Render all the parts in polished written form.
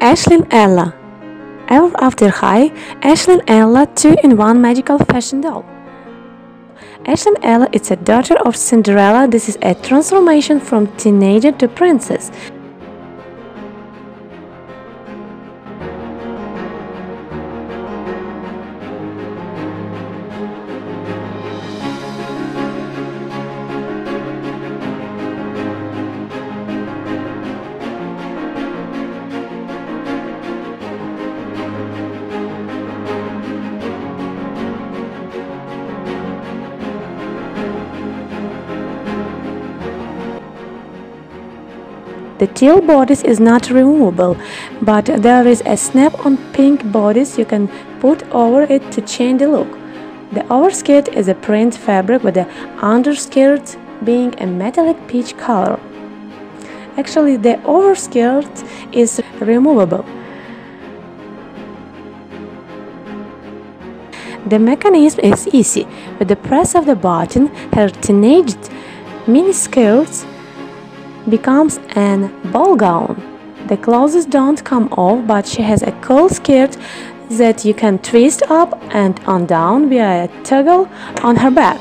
Ashlynn Ella. Ever After High, Ashlynn Ella 2-in-1 magical fashion doll. Ashlynn Ella is a daughter of Cinderella. This is a transformation from teenager to princess. The teal bodice is not removable, but there is a snap-on pink bodice you can put over it to change the look. The overskirt is a print fabric with the underskirt being a metallic peach color. Actually, the overskirt is removable. The mechanism is easy. With the press of the button, her teenage miniskirts becomes an ball gown. The clothes don't come off, but she has a cool skirt that you can twist up and undone via a toggle on her back.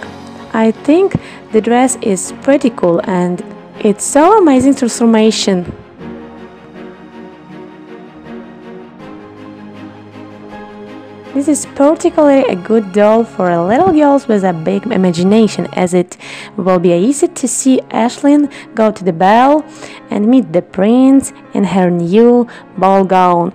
I think the dress is pretty cool, and it's so amazing transformation. This is particularly a good doll for little girls with a big imagination, as it will be easy to see Ashlynn go to the ball and meet the prince in her new ball gown.